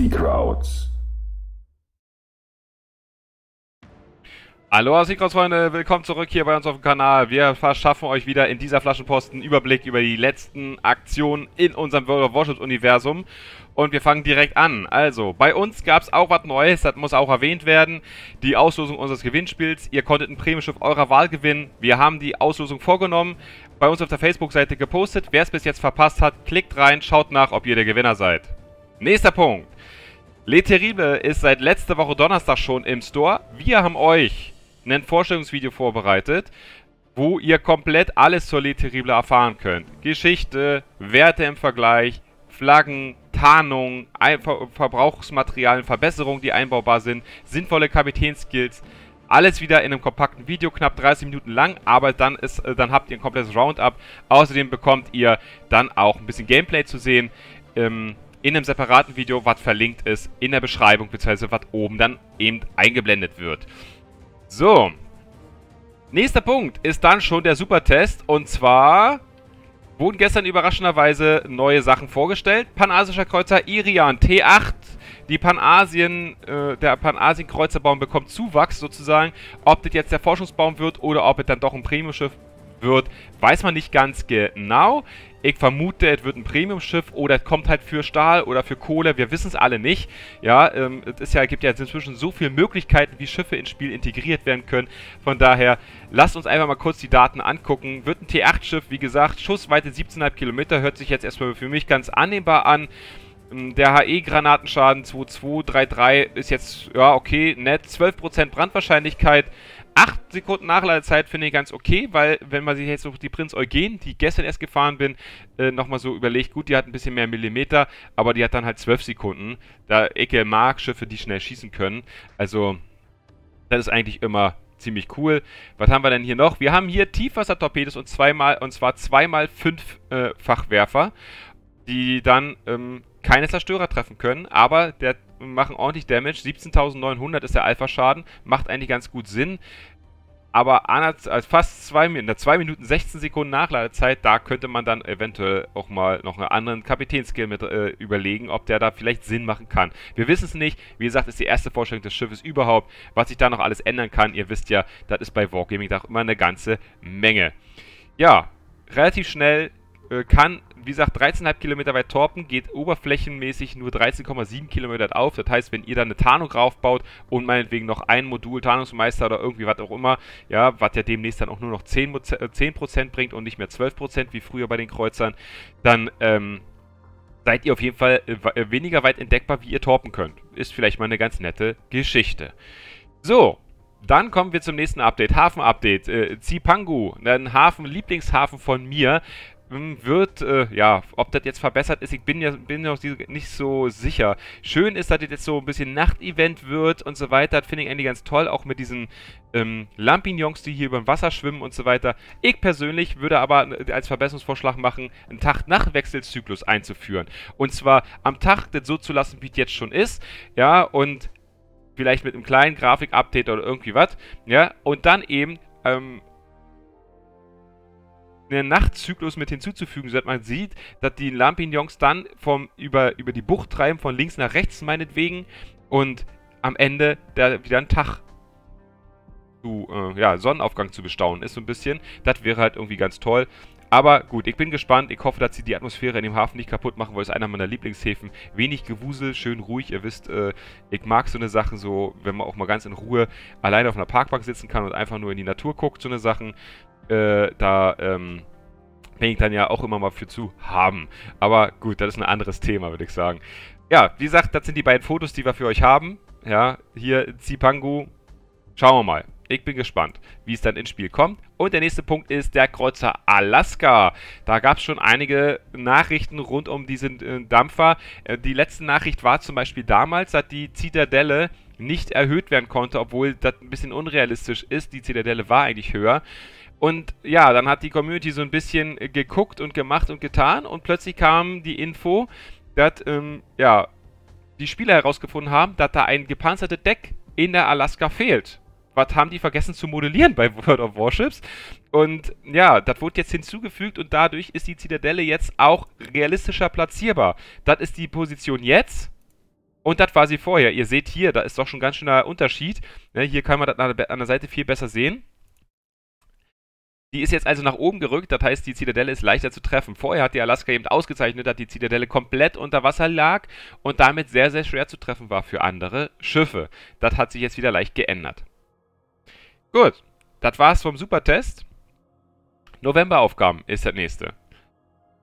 SeaKrauts. Hallo SeaKrauts-Freunde, willkommen zurück hier bei uns auf dem Kanal. Wir verschaffen euch wieder in dieser Flaschenpost einen Überblick über die letzten Aktionen in unserem World of Warships-Universum. Und wir fangen direkt an. Also, bei uns gab es auch was Neues, das muss auch erwähnt werden. Die Auslosung unseres Gewinnspiels. Ihr konntet ein Prämienschiff eurer Wahl gewinnen. Wir haben die Auslosung vorgenommen, bei uns auf der Facebook-Seite gepostet. Wer es bis jetzt verpasst hat, klickt rein, schaut nach, ob ihr der Gewinner seid. Nächster Punkt. Le Terrible ist seit letzter Woche Donnerstag schon im Store. Wir haben euch ein Vorstellungsvideo vorbereitet, wo ihr komplett alles zur Le Terrible erfahren könnt. Geschichte, Werte im Vergleich, Flaggen, Tarnung, Verbrauchsmaterialien, Verbesserungen, die einbaubar sind, sinnvolle Kapitänskills, alles wieder in einem kompakten Video, knapp 30 Minuten lang, aber dann habt ihr ein komplettes Roundup. Außerdem bekommt ihr dann auch ein bisschen Gameplay zu sehen in einem separaten Video, was verlinkt ist in der Beschreibung, beziehungsweise was oben dann eben eingeblendet wird. So, nächster Punkt ist dann schon der Supertest, und zwar wurden gestern überraschenderweise neue Sachen vorgestellt. Panasischer Kreuzer Irian T8. Der Panasien-Kreuzerbaum bekommt Zuwachs sozusagen. Ob das jetzt der Forschungsbaum wird oder ob es dann doch ein Premiumschiff wird, weiß man nicht ganz genau. Ich vermute, es wird ein Premiumschiff oder es kommt halt für Stahl oder für Kohle. Wir wissen es alle nicht. Ja, es gibt ja jetzt inzwischen so viele Möglichkeiten, wie Schiffe ins Spiel integriert werden können. Von daher, lasst uns einfach mal kurz die Daten angucken. Wird ein T8-Schiff, wie gesagt, Schussweite 17,5 Kilometer, hört sich jetzt erstmal für mich ganz annehmbar an. Der HE-Granatenschaden 2233 ist jetzt, ja, okay, nett. 12% Brandwahrscheinlichkeit. 8 Sekunden Nachladezeit finde ich ganz okay, weil wenn man sich jetzt noch die Prinz Eugen, die gestern erst gefahren bin, nochmal so überlegt, gut, die hat ein bisschen mehr Millimeter, aber die hat dann halt 12 Sekunden. Da Ecke mag Schiffe, die schnell schießen können. Also, das ist eigentlich immer ziemlich cool. Was haben wir denn hier noch? Wir haben hier Tiefwassertorpedos und zwar 2x5-Fachwerfer, die dann keine Zerstörer treffen können, aber der machen ordentlich Damage. 17.900 ist der Alpha-Schaden. Macht eigentlich ganz gut Sinn. Aber fast 2 Minuten 16 Sekunden Nachladezeit, da könnte man dann eventuell auch mal noch einen anderen Kapitänskill mit überlegen, ob der da vielleicht Sinn machen kann. Wir wissen es nicht. Wie gesagt, ist die erste Vorstellung des Schiffes überhaupt. Was sich da noch alles ändern kann, ihr wisst ja, das ist bei Wargaming doch immer eine ganze Menge. Ja, relativ schnell kann, wie gesagt, 13,5 Kilometer weit Torpen, geht oberflächenmäßig nur 13,7 Kilometer auf. Das heißt, wenn ihr da eine Tarnung raufbaut und meinetwegen noch ein Modul Tarnungsmeister oder irgendwie was auch immer, ja, was ja demnächst dann auch nur noch 10% bringt und nicht mehr 12% wie früher bei den Kreuzern, dann seid ihr auf jeden Fall weniger weit entdeckbar, wie ihr torpen könnt. Ist vielleicht mal eine ganz nette Geschichte. So. Dann kommen wir zum nächsten Update, Hafen-Update. Zipangu, ein Lieblingshafen von mir, wird, ja, ob das jetzt verbessert ist, ich bin ja nicht so sicher. Schön ist, dass das jetzt so ein bisschen Nachtevent wird und so weiter. Das finde ich eigentlich ganz toll, auch mit diesen Lampignons, die hier über dem Wasser schwimmen und so weiter. Ich persönlich würde aber als Verbesserungsvorschlag machen, einen Tag-Nacht-Wechselzyklus einzuführen. Und zwar am Tag das so zu lassen, wie es jetzt schon ist, ja, und vielleicht mit einem kleinen Grafik-Update oder irgendwie was, ja, und dann eben, einen Nachtzyklus mit hinzuzufügen, sodass man sieht, dass die Lampignons dann über die Bucht treiben, von links nach rechts meinetwegen, und am Ende wieder ein Tag zu, ja, Sonnenaufgang zu bestaunen ist so ein bisschen. Das wäre halt irgendwie ganz toll. Aber gut, ich bin gespannt. Ich hoffe, dass sie die Atmosphäre in dem Hafen nicht kaputt machen, weil es einer meiner Lieblingshäfen. Wenig Gewusel, schön ruhig. Ihr wisst, ich mag so eine Sachen so, wenn man auch mal ganz in Ruhe alleine auf einer Parkbank sitzen kann und einfach nur in die Natur guckt, so eine Sachen. Bin ich dann ja auch immer mal für zu haben. Aber gut, das ist ein anderes Thema, würde ich sagen. Ja, wie gesagt, das sind die beiden Fotos, die wir für euch haben. Ja, hier Zipangu. Schauen wir mal. Ich bin gespannt, wie es dann ins Spiel kommt. Und der nächste Punkt ist der Kreuzer Alaska. Da gab es schon einige Nachrichten rund um diesen Dampfer. Die letzte Nachricht war zum Beispiel damals, dass die Zitadelle nicht erhöht werden konnte, obwohl das ein bisschen unrealistisch ist. Die Zitadelle war eigentlich höher. Und ja, dann hat die Community so ein bisschen geguckt und gemacht und getan. Und plötzlich kam die Info, dass ja, die Spieler herausgefunden haben, dass da ein gepanzertes Deck in der Alaska fehlt. Was haben die vergessen zu modellieren bei World of Warships? Und ja, das wurde jetzt hinzugefügt und dadurch ist die Zitadelle jetzt auch realistischer platzierbar. Das ist die Position jetzt. Und das war sie vorher. Ihr seht hier, da ist doch schon ganz schöner Unterschied. Ne, hier kann man das an der Seite viel besser sehen. Die ist jetzt also nach oben gerückt, das heißt, die Zitadelle ist leichter zu treffen. Vorher hat die Alaska eben ausgezeichnet, dass die Zitadelle komplett unter Wasser lag und damit sehr, sehr schwer zu treffen war für andere Schiffe. Das hat sich jetzt wieder leicht geändert. Gut, das war's vom Supertest. Novemberaufgaben ist das nächste.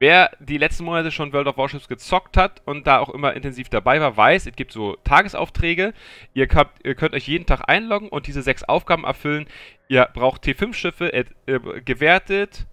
Wer die letzten Monate schon World of Warships gezockt hat und da auch immer intensiv dabei war, weiß, es gibt so Tagesaufträge. Ihr könnt euch jeden Tag einloggen und diese 6 Aufgaben erfüllen. Ihr braucht T5-Schiffe, gewertet,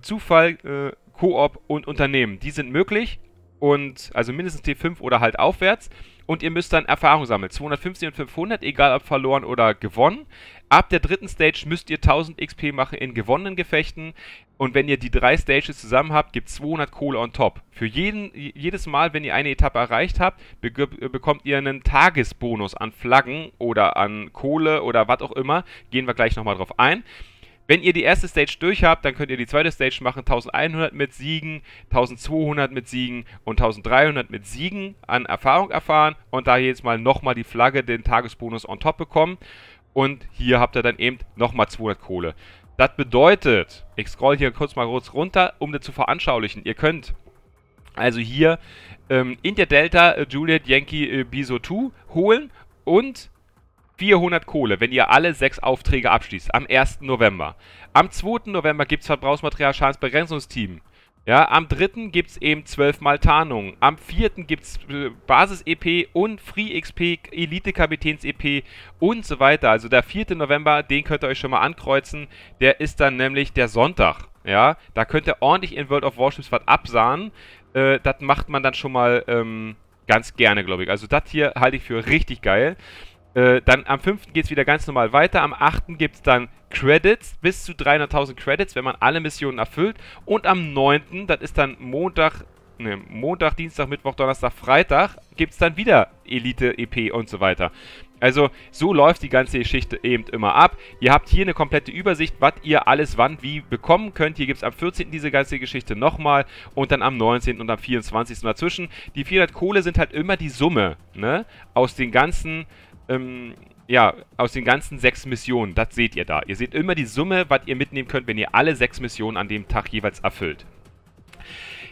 Zufall, Koop und Unternehmen. Die sind möglich, und also mindestens T5 oder halt aufwärts. Und ihr müsst dann Erfahrung sammeln. 250 und 500, egal ob verloren oder gewonnen. Ab der dritten Stage müsst ihr 1000 XP machen in gewonnenen Gefechten. Und wenn ihr die 3 Stages zusammen habt, gibt es 200 Kohle on top. Für jedes Mal, wenn ihr eine Etappe erreicht habt, bekommt ihr einen Tagesbonus an Flaggen oder an Kohle oder was auch immer. Gehen wir gleich nochmal drauf ein. Wenn ihr die erste Stage durch habt, dann könnt ihr die zweite Stage machen, 1100 mit Siegen, 1200 mit Siegen und 1300 mit Siegen an Erfahrung erfahren und da jedes Mal nochmal die Flagge, den Tagesbonus on top bekommen und hier habt ihr dann eben nochmal 200 Kohle. Das bedeutet, ich scroll hier kurz mal kurz runter, um das zu veranschaulichen, ihr könnt also hier India Delta Juliet Yankee Biso 2 holen und 400 Kohle, wenn ihr alle 6 Aufträge abschließt, am 1. November. Am 2. November gibt es Verbrauchsmaterial Schadensbegrenzungsteam. Ja, am 3. gibt es eben 12 Mal Tarnung. Am 4. gibt es Basis-EP und Free-XP, Elite-Kapitäns-EP und so weiter. Also der 4. November, den könnt ihr euch schon mal ankreuzen. Der ist dann nämlich der Sonntag. Ja, da könnt ihr ordentlich in World of Warships was absahnen. Das macht man dann schon mal ganz gerne, glaube ich. Also das hier halte ich für richtig geil. Dann am 5. geht es wieder ganz normal weiter, am 8. gibt es dann Credits, bis zu 300.000 Credits, wenn man alle Missionen erfüllt. Und am 9., das ist dann Montag, Dienstag, Mittwoch, Donnerstag, Freitag, gibt es dann wieder Elite, EP und so weiter. Also so läuft die ganze Geschichte eben immer ab. Ihr habt hier eine komplette Übersicht, was ihr alles wann wie bekommen könnt. Hier gibt es am 14. diese ganze Geschichte nochmal und dann am 19. und am 24. dazwischen. Die 400 Kohle sind halt immer die Summe, ne, aus den ganzen... ja, aus den ganzen 6 Missionen, das seht ihr da. Ihr seht immer die Summe, was ihr mitnehmen könnt, wenn ihr alle 6 Missionen an dem Tag jeweils erfüllt.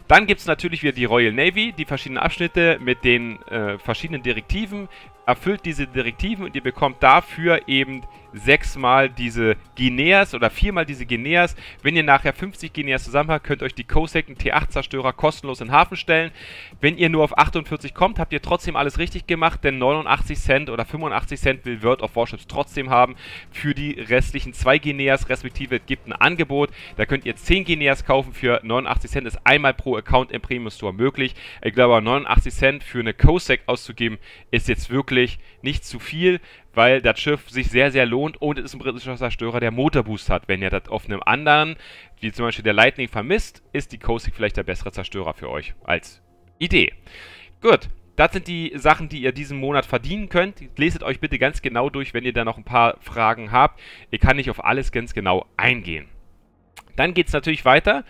Dann gibt es natürlich wieder die Royal Navy, die verschiedenen Abschnitte mit den verschiedenen Direktiven. Erfüllt diese Direktiven und ihr bekommt dafür eben 6-mal diese Guineas oder 4-mal diese Guineas. Wenn ihr nachher 50 Guineas zusammen habt, könnt euch die Cossack, einen T8-Zerstörer kostenlos in den Hafen stellen. Wenn ihr nur auf 48 kommt, habt ihr trotzdem alles richtig gemacht, denn 89 Cent oder 85 Cent will World of Warships trotzdem haben für die restlichen 2 Guineas, respektive es gibt ein Angebot. Da könnt ihr 10 Guineas kaufen für 89 Cent, ist einmal pro Account im Premium Store möglich. Ich glaube, 89 Cent für eine Cossack auszugeben, ist jetzt wirklich nicht zu viel, weil das Schiff sich sehr, sehr lohnt und es ist ein britischer Zerstörer, der Motorboost hat. Wenn ihr das auf einem anderen, wie zum Beispiel der Lightning, vermisst, ist die Cossack vielleicht der bessere Zerstörer für euch als Idee. Gut, das sind die Sachen, die ihr diesen Monat verdienen könnt. Leset euch bitte ganz genau durch, wenn ihr da noch ein paar Fragen habt. Ihr kann nicht auf alles ganz genau eingehen. Dann geht es natürlich weiter.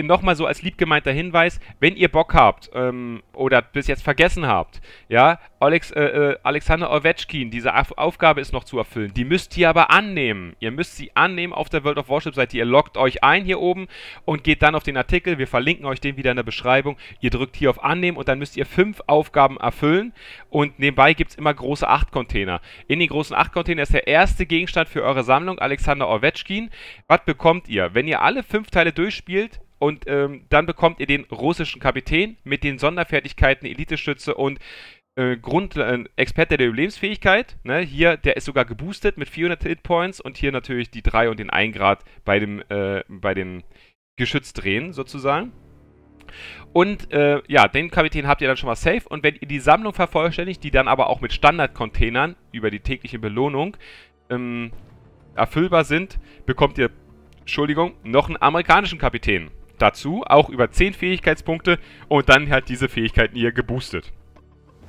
Nochmal so als liebgemeinter Hinweis, wenn ihr Bock habt oder bis jetzt vergessen habt, ja, Alexander Orwetschkin, diese Aufgabe ist noch zu erfüllen. Die müsst ihr aber annehmen. Ihr müsst sie annehmen auf der World of Warships-Seite. Ihr loggt euch ein hier oben und geht dann auf den Artikel. Wir verlinken euch den wieder in der Beschreibung. Ihr drückt hier auf Annehmen und dann müsst ihr 5 Aufgaben erfüllen. Und nebenbei gibt es immer große 8-Container. In den großen 8-Container ist der erste Gegenstand für eure Sammlung, Alexander Orwetschkin. Was bekommt ihr? Wenn ihr alle 5 Teile durchspielt, und dann bekommt ihr den russischen Kapitän mit den Sonderfertigkeiten Elite-Schütze und Experte der Überlebensfähigkeit. Ne? Hier, der ist sogar geboostet mit 400 Hitpoints und hier natürlich die 3 und den 1 Grad bei dem Geschütz drehen sozusagen. Und ja, den Kapitän habt ihr dann schon mal safe und wenn ihr die Sammlung vervollständigt, die dann aber auch mit Standard-Containern über die tägliche Belohnung erfüllbar sind, bekommt ihr, Entschuldigung, noch einen amerikanischen Kapitän. Dazu auch über 10 Fähigkeitspunkte und dann halt diese Fähigkeiten hier geboostet.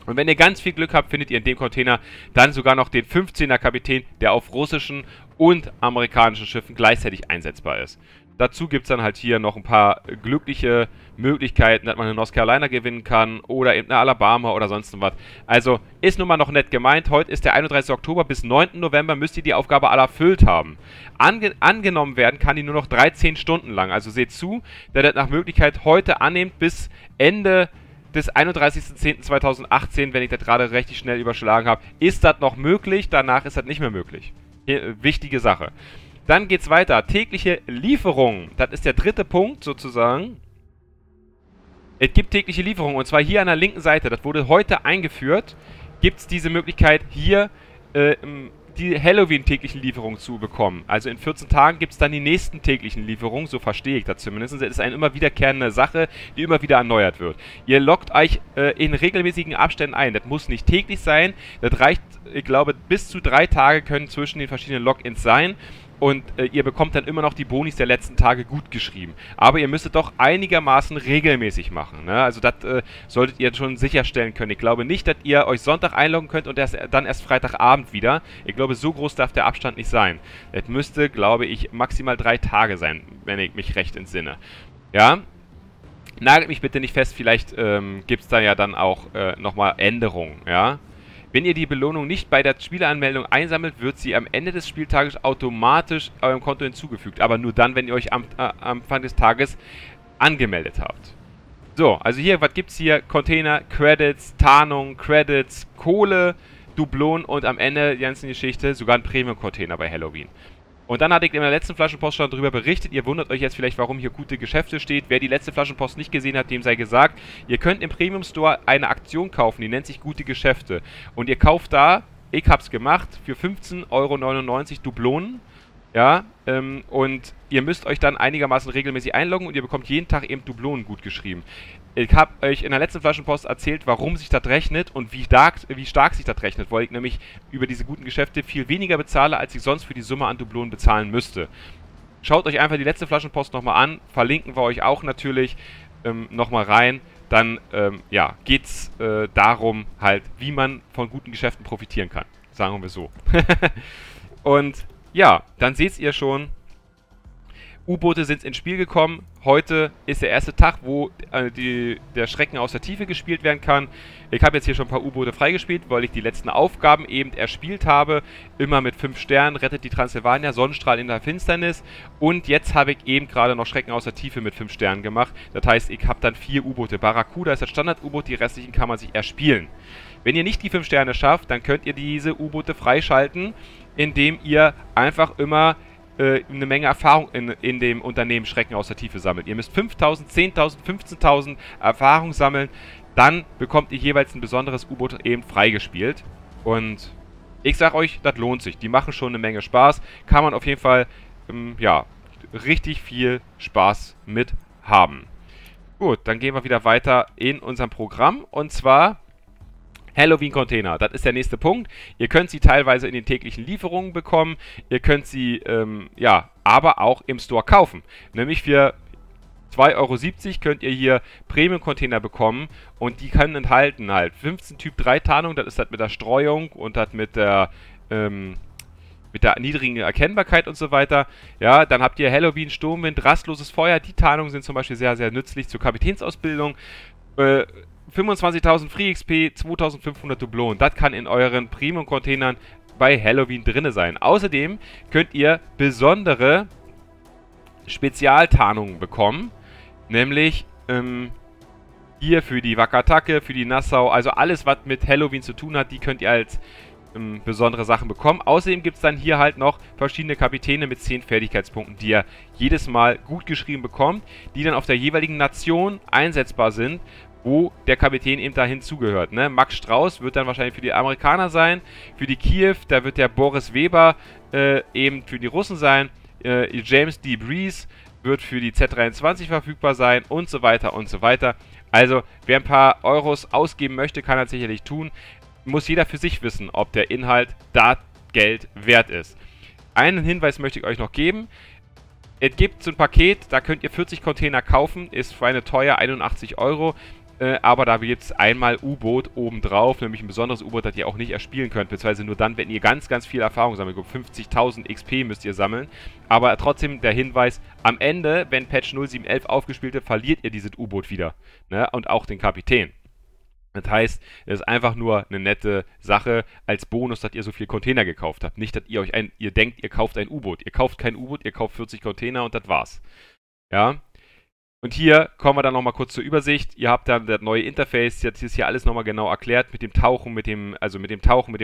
Und wenn ihr ganz viel Glück habt, findet ihr in dem Container dann sogar noch den 15er Kapitän, der auf russischen und amerikanischen Schiffen gleichzeitig einsetzbar ist. Dazu gibt es dann halt hier noch ein paar glückliche Möglichkeiten, dass man eine North Carolina gewinnen kann oder eben eine Alabama oder sonst was. Also ist nun mal noch nett gemeint. Heute ist der 31. Oktober, bis 9. November müsst ihr die Aufgabe alle erfüllt haben. Angenommen werden kann die nur noch 13 Stunden lang. Also seht zu, dass ihr das nach Möglichkeit heute annehmt bis Ende des 31.10.2018, wenn ich das gerade richtig schnell überschlagen habe. Ist das noch möglich? Danach ist das nicht mehr möglich. Wichtige Sache. Dann geht's weiter. Tägliche Lieferungen. Das ist der dritte Punkt sozusagen. Es gibt tägliche Lieferungen. Und zwar hier an der linken Seite. Das wurde heute eingeführt. Gibt es diese Möglichkeit hier die Halloween-täglichen Lieferungen zu bekommen. Also in 14 Tagen gibt es dann die nächsten täglichen Lieferungen. So verstehe ich das zumindest. Es ist eine immer wiederkehrende Sache, die immer wieder erneuert wird. Ihr loggt euch in regelmäßigen Abständen ein. Das muss nicht täglich sein. Das reicht, ich glaube, bis zu 3 Tage können zwischen den verschiedenen Logins sein. Und ihr bekommt dann immer noch die Bonis der letzten Tage gut geschrieben. Aber ihr müsstet doch einigermaßen regelmäßig machen. Ne? Also das solltet ihr schon sicherstellen können. Ich glaube nicht, dass ihr euch Sonntag einloggen könnt und dann erst Freitagabend wieder. Ich glaube, so groß darf der Abstand nicht sein. Das müsste, glaube ich, maximal 3 Tage sein, wenn ich mich recht entsinne. Ja? Nagelt mich bitte nicht fest. Vielleicht gibt es da ja dann auch nochmal Änderungen. Ja? Wenn ihr die Belohnung nicht bei der Spieleanmeldung einsammelt, wird sie am Ende des Spieltages automatisch eurem Konto hinzugefügt. Aber nur dann, wenn ihr euch am Anfang des Tages angemeldet habt. So, also hier, was gibt's hier? Container, Credits, Tarnung, Credits, Kohle, Dublonen und am Ende die ganze Geschichte sogar ein Premium-Container bei Halloween. Und dann hatte ich in der letzten Flaschenpost schon darüber berichtet. Ihr wundert euch jetzt vielleicht, warum hier gute Geschäfte steht. Wer die letzte Flaschenpost nicht gesehen hat, dem sei gesagt, ihr könnt im Premium Store eine Aktion kaufen, die nennt sich gute Geschäfte. Und ihr kauft da, ich hab's gemacht, für 15,99 € Dublonen. Ja, und ihr müsst euch dann einigermaßen regelmäßig einloggen und ihr bekommt jeden Tag eben Dublonen gut geschrieben. Ich habe euch in der letzten Flaschenpost erzählt, warum sich das rechnet und wie stark sich das rechnet, weil ich nämlich über diese guten Geschäfte viel weniger bezahle, als ich sonst für die Summe an Dublonen bezahlen müsste. Schaut euch einfach die letzte Flaschenpost nochmal an, verlinken wir euch auch natürlich nochmal rein. Dann ja, geht es darum, halt, wie man von guten Geschäften profitieren kann, sagen wir so. Und ja, dann seht ihr schon, U-Boote sind ins Spiel gekommen. Heute ist der erste Tag, wo der Schrecken aus der Tiefe gespielt werden kann. Ich habe jetzt hier schon ein paar U-Boote freigespielt, weil ich die letzten Aufgaben eben erspielt habe. Immer mit 5 Sternen, rettet die Transylvania, Sonnenstrahl in der Finsternis. Und jetzt habe ich eben gerade noch Schrecken aus der Tiefe mit 5 Sternen gemacht. Das heißt, ich habe dann 4 U-Boote. Barracuda ist das Standard-U-Boot, die restlichen kann man sich erspielen. Wenn ihr nicht die 5 Sterne schafft, dann könnt ihr diese U-Boote freischalten, indem ihr einfach immer eine Menge Erfahrung in dem Unternehmen Schrecken aus der Tiefe sammelt. Ihr müsst 5.000, 10.000, 15.000 Erfahrung sammeln, dann bekommt ihr jeweils ein besonderes U-Boot eben freigespielt. Und ich sag euch, das lohnt sich. Die machen schon eine Menge Spaß. Kann man auf jeden Fall, ja, richtig viel Spaß mit haben. Gut, dann gehen wir wieder weiter in unserem Programm. Und zwar Halloween-Container, das ist der nächste Punkt. Ihr könnt sie teilweise in den täglichen Lieferungen bekommen. Ihr könnt sie, ja, aber auch im Store kaufen. Nämlich für 2,70 € könnt ihr hier Premium-Container bekommen. Und die können enthalten halt 15 Typ 3 Tarnung, das ist das mit der Streuung und das mit der niedrigen Erkennbarkeit und so weiter. Ja, dann habt ihr Halloween, Sturmwind, rastloses Feuer. Die Tarnungen sind zum Beispiel sehr, sehr nützlich zur Kapitänsausbildung. 25.000 Free XP, 2.500 Dublonen. Das kann in euren Premium-Containern bei Halloween drin sein. Außerdem könnt ihr besondere Spezialtarnungen bekommen. Nämlich hier für die Wakatake, für die Nassau. Also alles, was mit Halloween zu tun hat, die könnt ihr als besondere Sachen bekommen. Außerdem gibt es dann hier halt noch verschiedene Kapitäne mit 10 Fertigkeitspunkten, die ihr jedes Mal gut geschrieben bekommt, die dann auf der jeweiligen Nation einsetzbar sind, wo der Kapitän eben dahin zugehört. Ne? Max Strauß wird dann wahrscheinlich für die Amerikaner sein, für die Kiew, da wird der Boris Weber eben für die Russen sein, James D. Breeze wird für die Z23 verfügbar sein und so weiter und so weiter. Also, wer ein paar Euros ausgeben möchte, kann das sicherlich tun. Muss jeder für sich wissen, ob der Inhalt das Geld wert ist. Einen Hinweis möchte ich euch noch geben. Es gibt so ein Paket, da könnt ihr 40 Container kaufen, ist für eine teuer 81 €. Aber da wir jetzt einmal U-Boot obendrauf, nämlich ein besonderes U-Boot, das ihr auch nicht erspielen könnt, beziehungsweise nur dann, wenn ihr ganz, ganz viel Erfahrung sammelt. 50.000 XP müsst ihr sammeln. Aber trotzdem der Hinweis, am Ende, wenn Patch 0711 aufgespielt wird, verliert ihr dieses U-Boot wieder. Ne? Und auch den Kapitän. Das heißt, es ist einfach nur eine nette Sache als Bonus, dass ihr so viel Container gekauft habt. Nicht, dass ihr euch ihr denkt, ihr kauft ein U-Boot. Ihr kauft kein U-Boot, ihr kauft 40 Container und das war's. Ja. Und hier kommen wir dann nochmal kurz zur Übersicht. Ihr habt dann das neue Interface, jetzt ist hier alles nochmal genau erklärt mit dem Tauchen, mit dem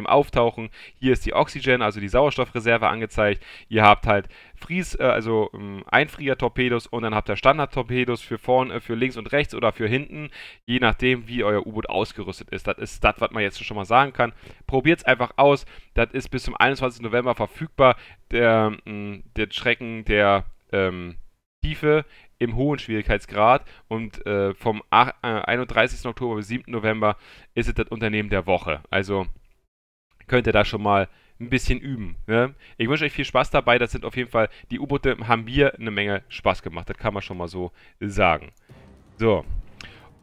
Auftauchen. Hier ist die Oxygen, also die Sauerstoffreserve angezeigt. Ihr habt halt Einfrier-Torpedos und dann habt ihr Standard-Torpedos für vorne, für links und rechts oder für hinten, je nachdem wie euer U-Boot ausgerüstet ist. Das ist das, was man jetzt schon mal sagen kann. Probiert es einfach aus. Das ist bis zum 21. November verfügbar. Der Schrecken der Tiefe im hohen Schwierigkeitsgrad und vom 31. Oktober bis 7. November ist es das Unternehmen der Woche. Also könnt ihr da schon mal ein bisschen üben. Ne? Ich wünsche euch viel Spaß dabei. Das sind auf jeden Fall, die U-Boote haben mir eine Menge Spaß gemacht. Das kann man schon mal so sagen. So.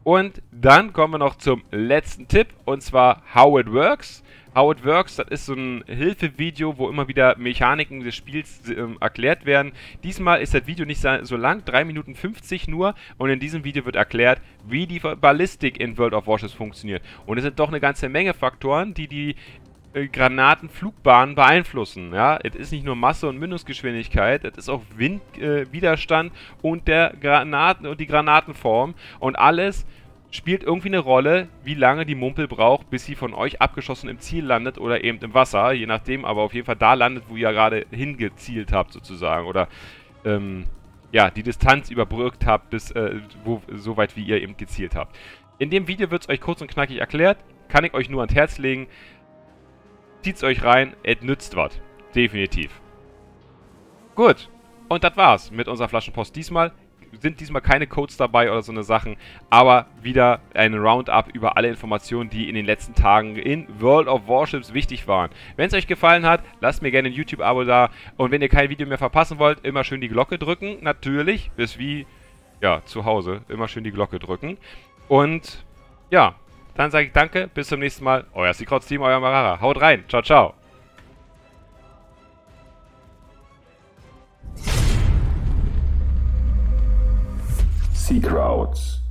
Und dann kommen wir noch zum letzten Tipp und zwar How It Works. How It Works, das ist so ein Hilfevideo, wo immer wieder Mechaniken des Spiels erklärt werden. Diesmal ist das Video nicht so lang, 3 Minuten 50 nur. Und in diesem Video wird erklärt, wie die Ballistik in World of Warships funktioniert. Und es sind doch eine ganze Menge Faktoren, die die Granatenflugbahnen beeinflussen. Ja, es ist nicht nur Masse und Mündungsgeschwindigkeit, es ist auch Windwiderstand und die Granatenform und alles spielt irgendwie eine Rolle, wie lange die Mumpel braucht, bis sie von euch abgeschossen im Ziel landet oder eben im Wasser, je nachdem, aber auf jeden Fall da landet, wo ihr gerade hingezielt habt sozusagen oder ja, die Distanz überbrückt habt, bis so weit, wie ihr eben gezielt habt. In dem Video wird es euch kurz und knackig erklärt, kann ich euch nur ans Herz legen. Zieht's euch rein, es nützt was. Definitiv. Gut, und das war's mit unserer Flaschenpost diesmal. Sind diesmal keine Codes dabei oder so eine Sachen, aber wieder ein Roundup über alle Informationen, die in den letzten Tagen in World of Warships wichtig waren. Wenn es euch gefallen hat, lasst mir gerne ein YouTube-Abo da und wenn ihr kein Video mehr verpassen wollt, immer schön die Glocke drücken. Natürlich, ist wie, ja, zu Hause, immer schön die Glocke drücken. Und, ja, dann sage ich danke, bis zum nächsten Mal. Euer SeaKrauts Team, euer Marara. Haut rein, ciao, ciao. SeaKrauts.